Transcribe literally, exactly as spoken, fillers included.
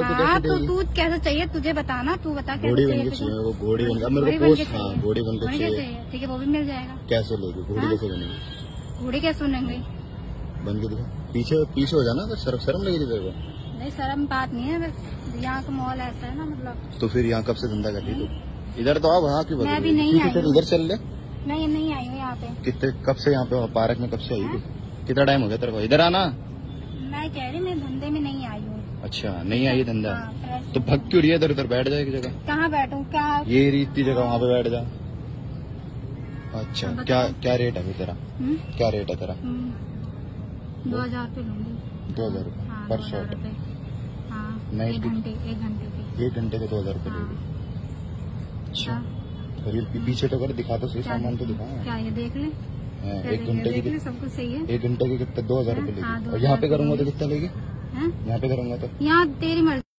हाँ, तो तू कैसा चाहिए तुझे बताना, तू बता घोड़ी बन के चाहिए, वो घोड़ी बन के मेरे को पोस्ट, हाँ घोड़ी बन के चाहिए, ठीक है वो भी मिल जाएगा। कैसे लोगे घोड़ी, कैसे बनेगी घोड़ी, कैसे बनेंगे बन के दिखा, पीछे पीछे हो जाना, तो शर्म शर्म लगेगी तेरे को। नहीं शर्म बात नहीं है, बस यहाँ का माहौल ऐसा है ना, मतलब। तो फिर यहाँ कब से धंधा कर रही तू, इधर तो आओ, वहाँ की बात अभी नहीं आई, उधर चल ले। नहीं नहीं आई हूँ यहाँ पे, कितने कब से यहाँ पे पार्क में, कब से आई तू, कितना टाइम हो गया तेरे को इधर आना। मैं कह रही मैं धंधे में नहीं आई हूँ। अच्छा नहीं आई धंधा, तो भग क्यों रही है इधर उधर, बैठ जाए एक जगह। कहाँ बैठूं, क्या ये रीति जगह, वहाँ पे बैठ जा। अच्छा क्या क्या रेट है तेरा, क्या रेट है तेरा? दो हजार रूपए लूंगी, दो हजार रूपए पर शॉट, एक घंटे के एक घंटे के दो हजार रूपए लूंगी। अच्छा पीछे तो कर दिखा, तो सही सामान तो दिखा, क्या ये देख ले, एक घंटे की सब कुछ सही है, एक घंटे के कितने दो हजार रूपए लेगी, और यहाँ पे करूँगा तो कितना लेगी, यहाँ पे करूँगा तो यहाँ तेरी मर्जी।